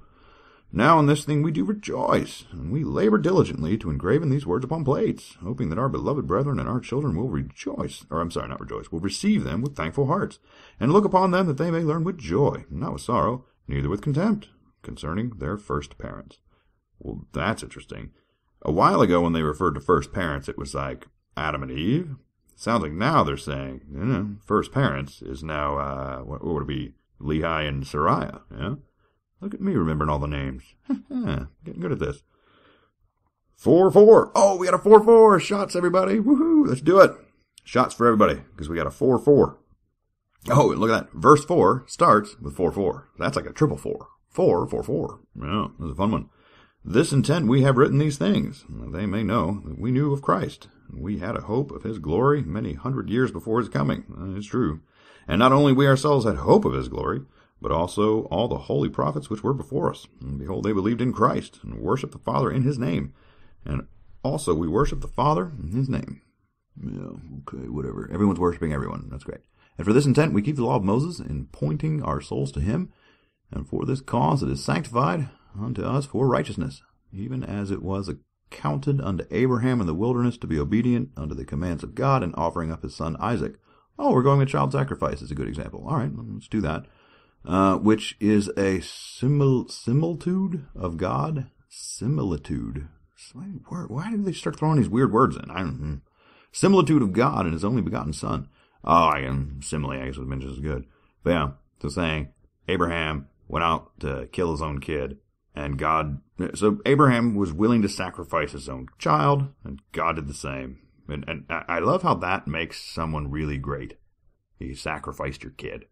Now in this thing we do rejoice, and we labor diligently to engraven these words upon plates, hoping that our beloved brethren and our children will rejoice, or I'm sorry, not rejoice, will receive them with thankful hearts, and look upon them that they may learn with joy, not with sorrow, neither with contempt, concerning their first parents. Well, that's interesting. A while ago when they referred to first parents, it was like Adam and Eve. Sounds like now they're saying, you know, first parents is now, uh, what would it be, Lehi and Sariah, yeah? Look at me remembering all the names. Getting good at this. Four, four. Oh, we got a four, four. Shots, everybody. Woohoo. Let's do it. Shots for everybody because we got a four, four. Oh, and look at that. Verse four starts with four, four. That's like a triple four. Four, four, four. Yeah, this is a fun one. This intent we have written these things, that they may know that we knew of Christ, and we had a hope of his glory many hundred years before his coming. That is true. And not only we ourselves had hope of his glory, but also all the holy prophets which were before us. And behold, they believed in Christ, and worshipped the Father in his name. And also we worship the Father in his name. Yeah, okay, whatever. Everyone's worshiping everyone. That's great. And for this intent we keep the law of Moses in pointing our souls to him. And for this cause it is sanctified unto us for righteousness, even as it was accounted unto Abraham in the wilderness to be obedient unto the commands of God in offering up his son Isaac. Oh, we're going with child sacrifice is a good example. All right, let's do that. Uh, which is a simil similitude of God. Similitude. Why did they start throwing these weird words in? I don't know. Similitude of God and his only begotten son. Oh, I am simile, I guess, was mentioned as good. But yeah, so saying Abraham went out to kill his own kid, and God, so Abraham was willing to sacrifice his own child, and God did the same. And, and I love how that makes someone really great. He sacrificed your kid.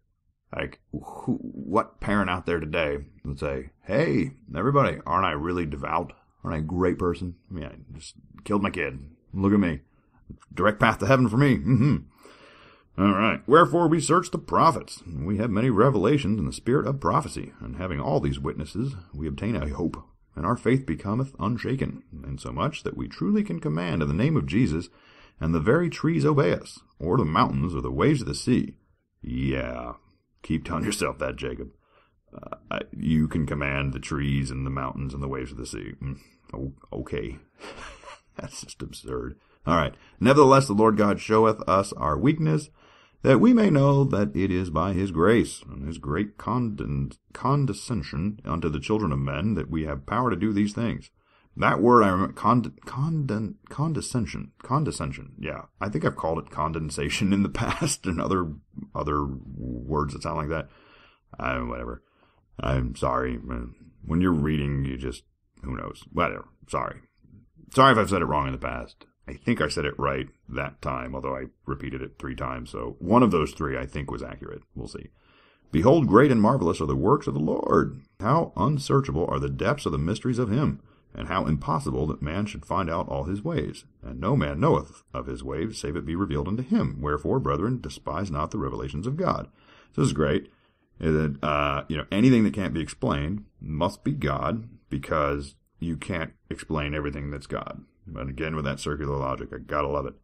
Like, who, what parent out there today would say, hey, everybody, aren't I really devout? Aren't I a great person? I mean, I just killed my kid. Look at me. Direct path to heaven for me. Mm-hmm. All right. Wherefore we search the prophets. We have many revelations in the spirit of prophecy. And having all these witnesses, we obtain a hope. And our faith becometh unshaken, insomuch that we truly can command in the name of Jesus, and the very trees obey us, or the mountains, or the waves of the sea. Yeah. Keep telling yourself that, Jacob. Uh, I, you can command the trees and the mountains and the waves of the sea. Mm, oh, okay. That's just absurd. All right. Nevertheless, the Lord God showeth us our weakness, that we may know that it is by his grace and his great cond condescension unto the children of men that we have power to do these things. That word, I remember, cond cond condescension, condescension, yeah. I think I've called it condensation in the past and other other words that sound like that. I, whatever. I'm sorry. When you're reading, you just, who knows? Whatever. Sorry. Sorry if I've said it wrong in the past. I think I said it right that time, although I repeated it three times. So one of those three I think was accurate. We'll see. Behold, great and marvelous are the works of the Lord. How unsearchable are the depths of the mysteries of him. And how impossible that man should find out all his ways. And no man knoweth of his ways, save it be revealed unto him. Wherefore, brethren, despise not the revelations of God. So this is great. That uh, you know, anything that can't be explained must be God, because you can't explain everything that's God. And again, with that circular logic, I gotta love it.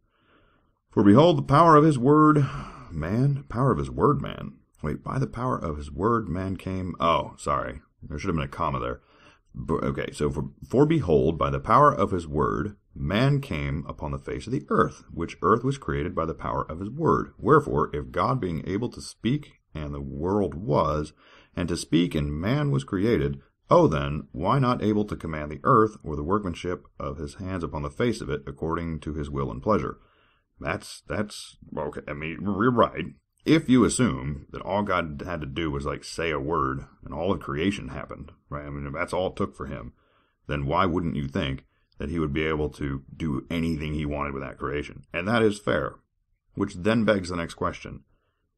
For behold, the power of his word, man, power of his word, man. Wait, by the power of his word, man came. Oh, sorry. There should have been a comma there. Okay, so for, for behold, by the power of his word, man came upon the face of the earth, which earth was created by the power of his word. Wherefore, if God being able to speak, and the world was, and to speak, and man was created, oh then, why not able to command the earth, or the workmanship of his hands upon the face of it, according to his will and pleasure? That's, that's, okay, I mean, you're right. If you assume that all God had to do was, like, say a word and all of creation happened, right? I mean, if that's all it took for him, then why wouldn't you think that he would be able to do anything he wanted with that creation? And that is fair, which then begs the next question.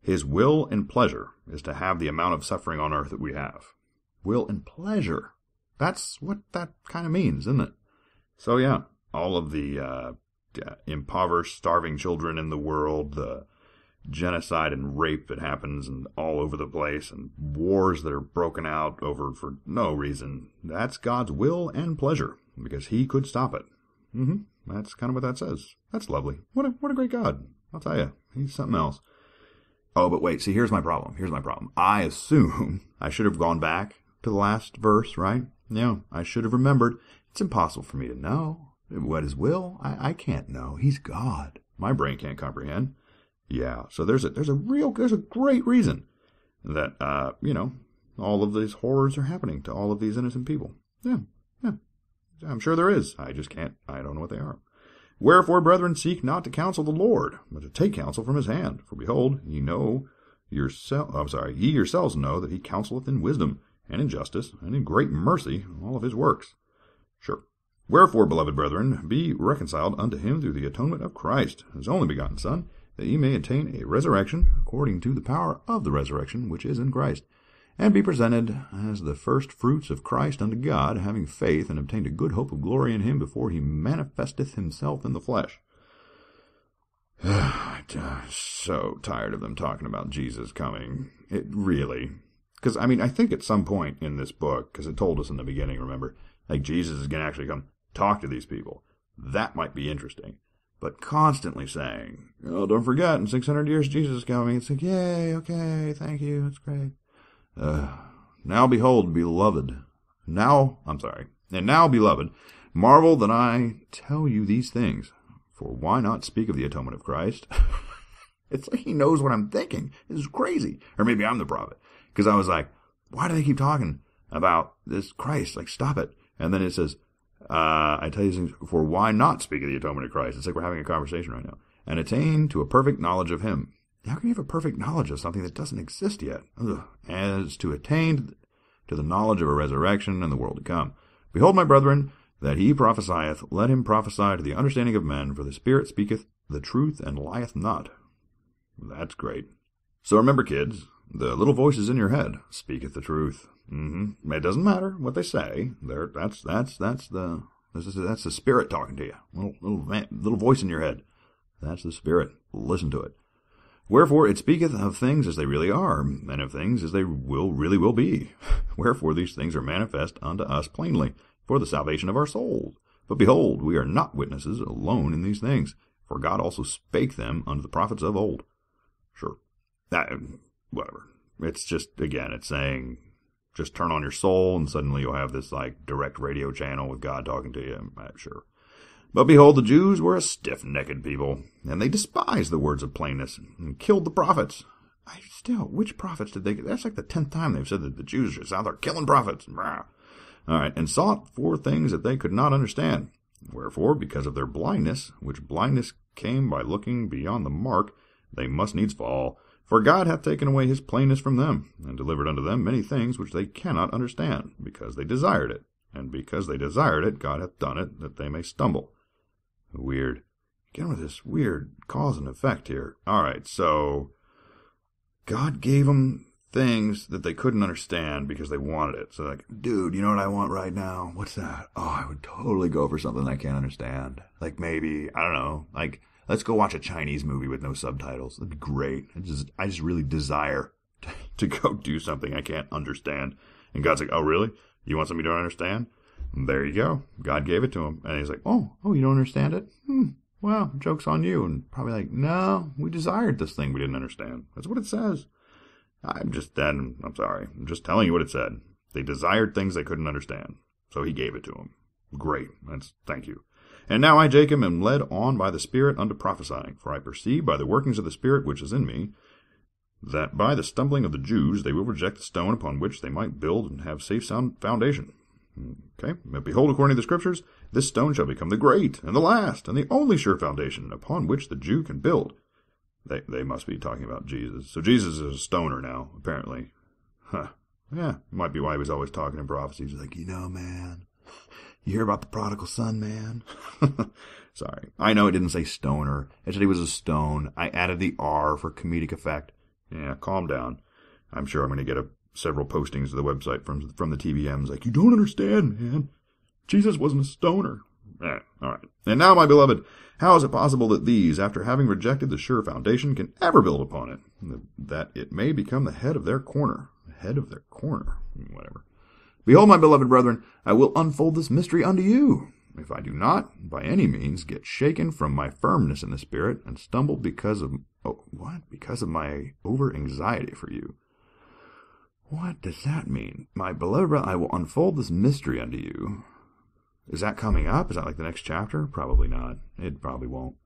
His will and pleasure is to have the amount of suffering on earth that we have. Will and pleasure. That's what that kind of means, isn't it? So, yeah, all of the uh, impoverished, starving children in the world, the genocide and rape that happens and all over the place, and wars that are broken out over for no reason. That's God's will and pleasure, because he could stop it. Mm-hmm. That's kind of what that says. That's lovely. What a, what a great God. I'll tell you. He's something else. Oh, but wait. See, here's my problem. Here's my problem. I assume I should have gone back to the last verse, right? Yeah, I should have remembered. It's impossible for me to know what his will. I, I can't know. He's God. My brain can't comprehend. Yeah, so there's a there's a real there's a great reason that uh you know all of these horrors are happening to all of these innocent people. Yeah, yeah, I'm sure there is. I just can't. I don't know what they are. Wherefore, brethren, seek not to counsel the Lord, but to take counsel from his hand. For behold, ye know yourself. I'm sorry, ye yourselves know that he counseleth in wisdom and in justice and in great mercy all of his works. Sure. Wherefore, beloved brethren, be reconciled unto him through the atonement of Christ, his only begotten Son, that ye may attain a resurrection according to the power of the resurrection which is in Christ, and be presented as the first fruits of Christ unto God, having faith, and obtained a good hope of glory in him before he manifesteth himself in the flesh. I'm so tired of them talking about Jesus coming. It really. Because, I mean, I think at some point in this book, because it told us in the beginning, remember, like Jesus is going to actually come talk to these people. That might be interesting. But constantly saying, oh, don't forget, in six hundred years, Jesus is coming. It's like, yay, okay, thank you, it's great. Uh, now behold, beloved, now, I'm sorry, and now, beloved, marvel that I tell you these things, for why not speak of the atonement of Christ? It's like he knows what I'm thinking. This is crazy. Or maybe I'm the prophet, because I was like, why do they keep talking about this Christ? Like, stop it. And then it says, uh, I tell you these things, for why not speak of the atonement of Christ? It's like we're having a conversation right now. And attain to a perfect knowledge of him. How can you have a perfect knowledge of something that doesn't exist yet? Ugh. As to attain to the knowledge of a resurrection and the world to come. Behold, my brethren, that he prophesieth, let him prophesy to the understanding of men, for the Spirit speaketh the truth and lieth not. That's great. So remember, kids, the little voices in your head speaketh the truth. Mm-hmm. It doesn't matter what they say. They're, that's that's that's the that's the, that's the Spirit talking to you. Little little little voice in your head. That's the Spirit. Listen to it. Wherefore it speaketh of things as they really are, and of things as they will really will be. Wherefore these things are manifest unto us plainly, for the salvation of our souls. But behold, we are not witnesses alone in these things, for God also spake them unto the prophets of old. Sure. That, whatever. It's just, again, it's saying, just turn on your soul, and suddenly you'll have this, like, direct radio channel with God talking to you. I'm sure. But behold, the Jews were a stiff-necked people, and they despised the words of plainness, and killed the prophets. I still, which prophets did they get? That's like the tenth time they've said that the Jews are just out there killing prophets. All right, and sought for things that they could not understand. Wherefore, because of their blindness, which blindness came by looking beyond the mark, they must needs fall. For God hath taken away his plainness from them, and delivered unto them many things which they cannot understand, because they desired it. And because they desired it, God hath done it, that they may stumble. Weird. Again with this weird cause and effect here. All right, so God gave them things that they couldn't understand because they wanted it. So like, dude, you know what I want right now? What's that? Oh, I would totally go for something I can't understand. Like maybe, I don't know, like let's go watch a Chinese movie with no subtitles. That'd be great. I just, I just really desire to, to go do something I can't understand. And God's like, oh, really? You want something you don't understand? There you go. God gave it to him. And he's like, oh, oh, you don't understand it? Hmm. Well, joke's on you. And probably like, no, we desired this thing we didn't understand. That's what it says. I'm just dead. I'm sorry. I'm just telling you what it said. They desired things they couldn't understand. So he gave it to them. Great. That's, thank you. And now I, Jacob, am led on by the Spirit unto prophesying, for I perceive by the workings of the Spirit which is in me, that by the stumbling of the Jews they will reject the stone upon which they might build and have safe sound foundation. Okay, but behold, according to the Scriptures, this stone shall become the great, and the last, and the only sure foundation upon which the Jew can build. They they must be talking about Jesus. So Jesus is a stoner now, apparently. Huh. Yeah, might be why he was always talking in prophecies. He's like, you know, man, you hear about the prodigal son, man? Sorry. I know it didn't say stoner. It said he was a stone. I added the R for comedic effect. Yeah, calm down. I'm sure I'm going to get a several postings to the website from from the T B M's like, you don't understand, man. Jesus wasn't a stoner. All right, all right. And now, my beloved, how is it possible that these, after having rejected the sure foundation, can ever build upon it, that it may become the head of their corner? The head of their corner. Whatever. Behold, my beloved brethren, I will unfold this mystery unto you. If I do not, by any means, get shaken from my firmness in the spirit, and stumble because of oh, what? Because of my over-anxiety for you. What does that mean? My beloved brother, I will unfold this mystery unto you. Is that coming up? Is that like the next chapter? Probably not. It probably won't.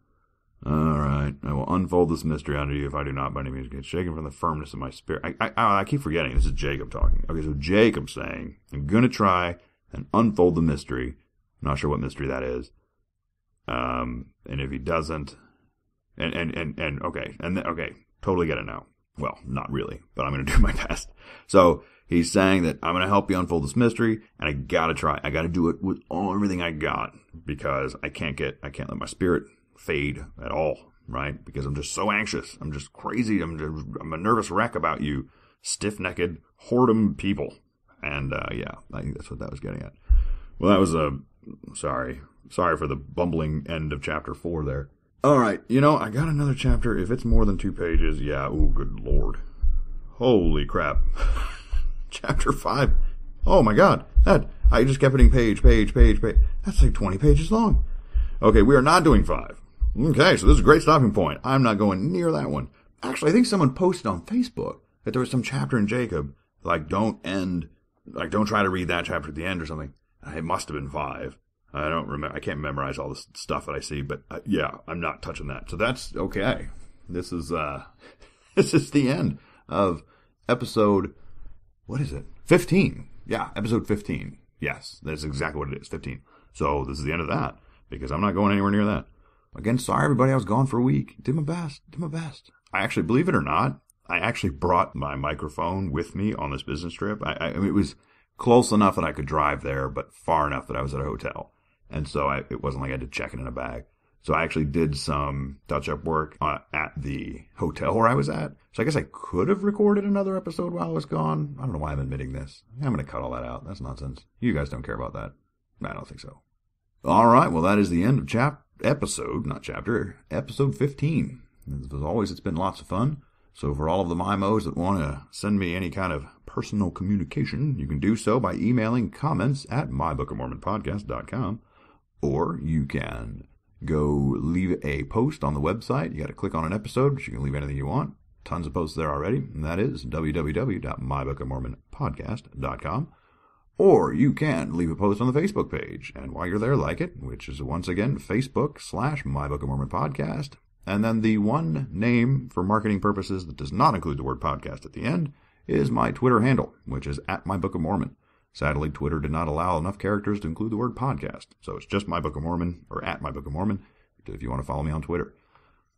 All right. I will unfold this mystery unto you if I do not by any means get shaken from the firmness of my spirit. I, I, I keep forgetting. This is Jacob talking. Okay, so Jacob's saying, I'm going to try and unfold the mystery. Not sure what mystery that is. Um, and if he doesn't, and, and, and, and okay, and then, okay, totally get it now. Well, not really, but I'm going to do my best. So he's saying that I'm going to help you unfold this mystery, and I got to try. I got to do it with all, everything I got, because I can't get, I can't let my spirit fade at all, right? Because I'm just so anxious. I'm just crazy. I'm just, I'm a nervous wreck about you, stiff-necked, whoredom people. And, uh, yeah, I think that's what that was getting at. Well, that was a, Sorry. Sorry for the bumbling end of chapter four there. All right. You know, I got another chapter. If it's more than two pages, yeah. Oh, good Lord. Holy crap. Chapter five. Oh, my God. That, I just kept hitting page, page, page, page. That's like twenty pages long. Okay, we are not doing five. Okay, so this is a great stopping point. I'm not going near that one. Actually, I think someone posted on Facebook that there was some chapter in Jacob, like, don't end, like, don't try to read that chapter at the end or something. It must have been five. I don't remember. I can't memorize all this stuff that I see, but uh, yeah, I'm not touching that. So that's okay. This is uh, this is the end of episode. What is it? fifteen. Yeah, episode fifteen. Yes, that's exactly what it is. fifteen. So this is the end of that, because I'm not going anywhere near that. Again, sorry everybody. I was gone for a week. Did my best. Did my best. I actually, believe it or not, I actually brought my microphone with me on this business trip. I, I it was. Close enough that I could drive there, but far enough that I was at a hotel. And so I, it wasn't like I had to check it in a bag. So I actually did some touch-up work uh, at the hotel where I was at. So I guess I could have recorded another episode while I was gone. I don't know why I'm admitting this. I'm going to cut all that out. That's nonsense. You guys don't care about that. I don't think so. All right. Well, that is the end of chap episode, not chapter, episode fifteen. As always, it's been lots of fun. So for all of the Mimos that want to send me any kind of personal communication, you can do so by emailing comments at my book of mormon podcast dot com, or you can go leave a post on the website. You got to click on an episode, but you can leave anything you want. Tons of posts there already, and that is w w w dot my book of mormon podcast dot com. Or you can leave a post on the Facebook page, and while you're there, like it, which is once again Facebook slash My Book of Mormon Podcast. And then the one name for marketing purposes that does not include the word podcast at the end is my Twitter handle, which is at My Book of Mormon. Sadly, Twitter did not allow enough characters to include the word podcast. So it's just My Book of Mormon, or at My Book of Mormon, if you want to follow me on Twitter.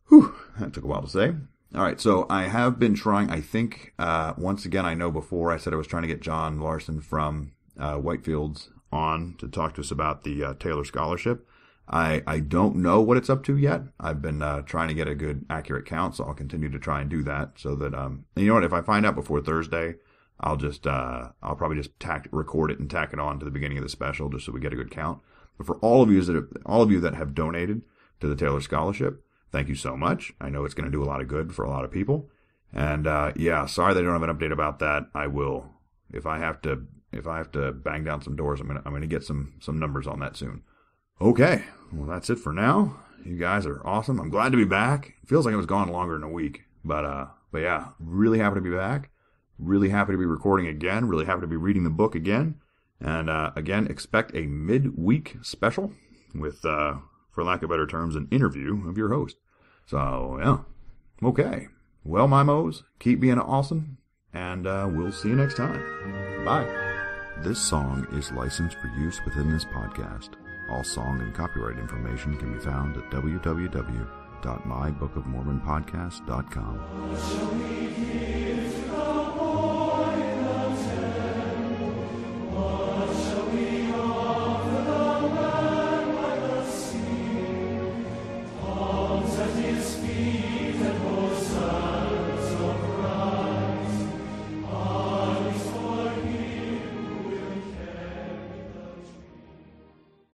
Whew, that took a while to say. All right, so I have been trying, I think, uh, once again, I know before I said I was trying to get John Larson from uh, Whitefield's on to talk to us about the uh, Taylor Scholarship. I, I don't know what it's up to yet. I've been uh, trying to get a good, accurate count, so I'll continue to try and do that so that, um, you know what, if I find out before Thursday, I'll just, uh, I'll probably just tack, record it and tack it on to the beginning of the special just so we get a good count. But for all of you that, have, all of you that have donated to the Taylor Scholarship, thank you so much. I know it's going to do a lot of good for a lot of people. And, uh, yeah, sorry that I don't have an update about that. I will, if I have to, if I have to bang down some doors, I'm going to, I'm going to get some, some numbers on that soon. Okay, well, that's it for now. You guys are awesome. I'm glad to be back. It feels like I was gone longer than a week. But, uh, but yeah, really happy to be back. Really happy to be recording again. Really happy to be reading the book again. And, uh, again, expect a midweek special with, uh, for lack of better terms, an interview of your host. So, yeah. Okay. Well, Mimos, keep being awesome. And uh, we'll see you next time. Bye. This song is licensed for use within this podcast. All song and copyright information can be found at w w w dot my book of mormon podcast dot com.